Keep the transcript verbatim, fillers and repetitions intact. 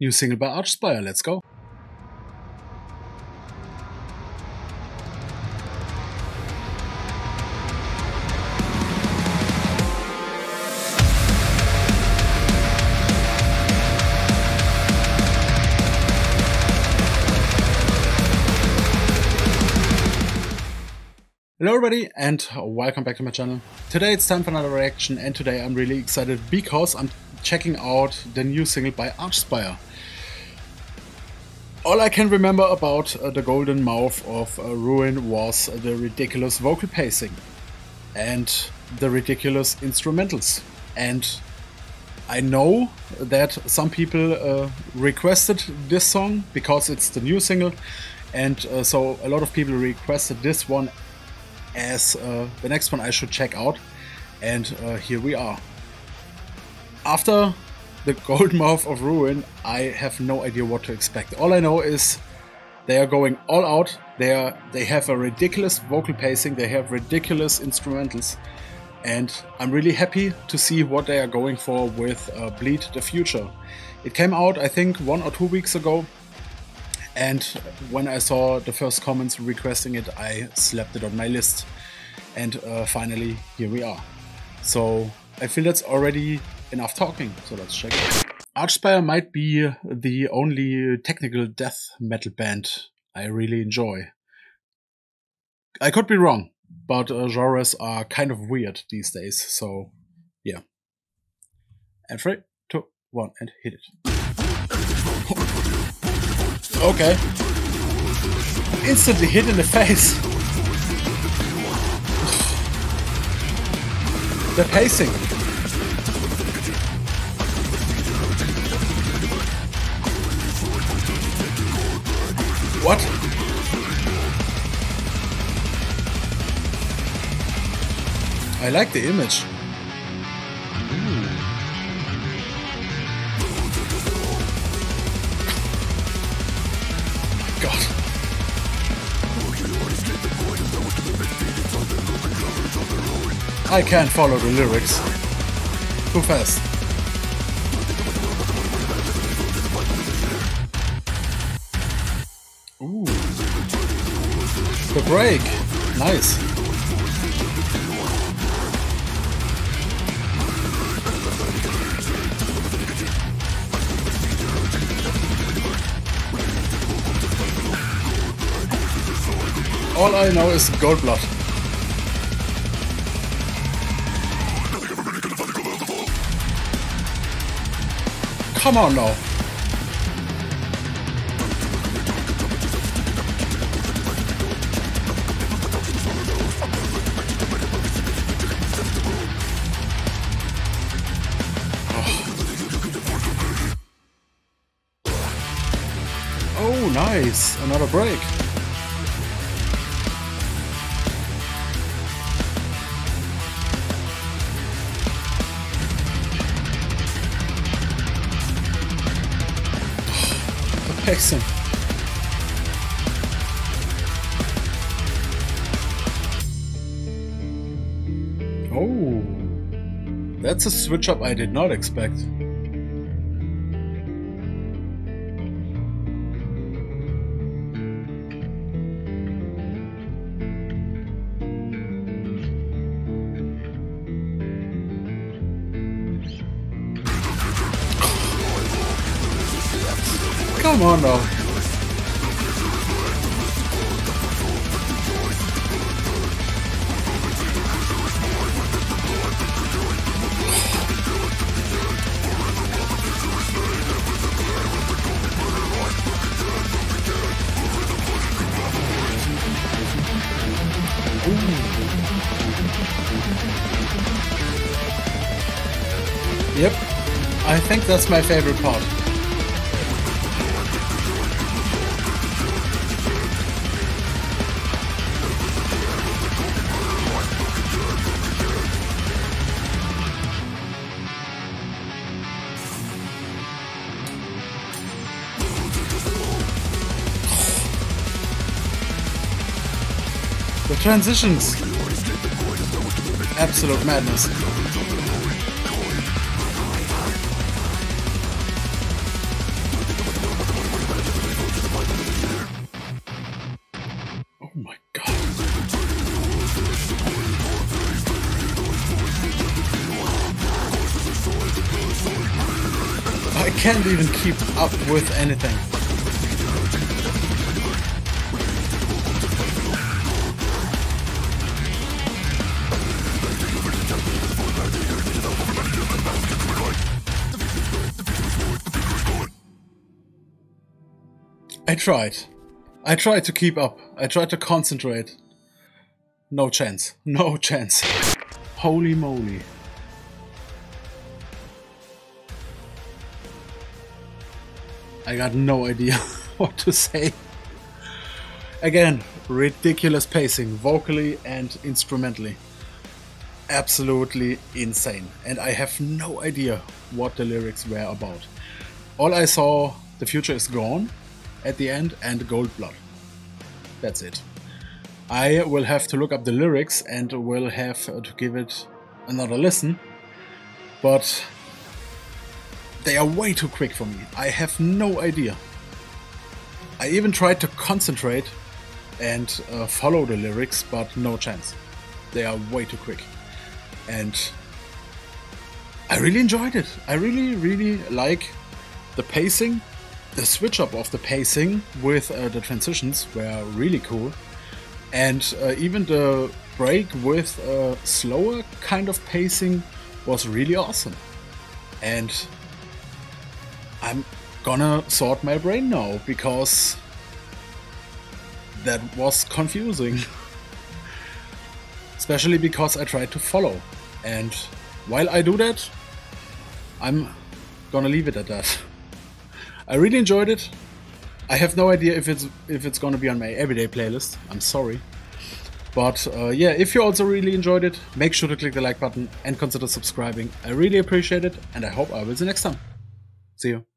New single by Archspire, let's go. Hello everybody and welcome back to my channel. Today it's time for another reaction, and today I'm really excited because I'm checking out the new single by Archspire. All I can remember about uh, the golden mouth of uh, Ruin was uh, the ridiculous vocal pacing and the ridiculous instrumentals. And I know that some people uh, requested this song because it's the new single, and uh, so a lot of people requested this one as uh, the next one I should check out, and uh, here we are. After the golden mouth of Ruin, I have no idea what to expect. All I know is they are going all out. They are they have a ridiculous vocal pacing. They have ridiculous instrumentals, and I'm really happy to see what they are going for with uh, Bleed the Future. It came out, I think, one or two weeks ago. And when I saw the first comments requesting it, I slapped it on my list. And uh, finally, here we are. So I feel that's already enough talking. So let's check it. Archspire might be the only technical death metal band I really enjoy. I could be wrong, but uh, genres are kind of weird these days. So yeah. And three, two, one, and hit it. Okay. Instantly hit in the face. The pacing. What? I like the image. I can't follow the lyrics. Too fast. Ooh. The break. Nice. All I know is Goldblatt. Come on now. Oh. Oh, nice. Another break. Excellent. Oh, that's a switch up I did not expect. Come on now. Yep, I think that's my favorite part. The transitions. Absolute madness. can't even keep up with anything. I tried. I tried to keep up. I tried to concentrate. No chance. No chance. Holy moly. I got no idea what to say. Again, ridiculous pacing, vocally and instrumentally. Absolutely insane. And I have no idea what the lyrics were about. All I saw, the future is gone. At the end, and Gold Blood. That's it. I will have to look up the lyrics and will have to give it another listen, but they are way too quick for me. I have no idea. I even tried to concentrate and uh, follow the lyrics, but no chance. They are way too quick. And I really enjoyed it. I really, really like the pacing. The switch up of the pacing with uh, the transitions were really cool, and uh, even the break with a slower kind of pacing was really awesome. And I'm gonna sort my brain now, because that was confusing. Especially because I tried to follow, and while I do that, I'm gonna leave it at that. I really enjoyed it. I have no idea if it's if it's gonna be on my everyday playlist. I'm sorry, but uh, yeah, if you also really enjoyed it, make sure to click the like button and consider subscribing. I really appreciate it, and I hope I will see you next time. See you.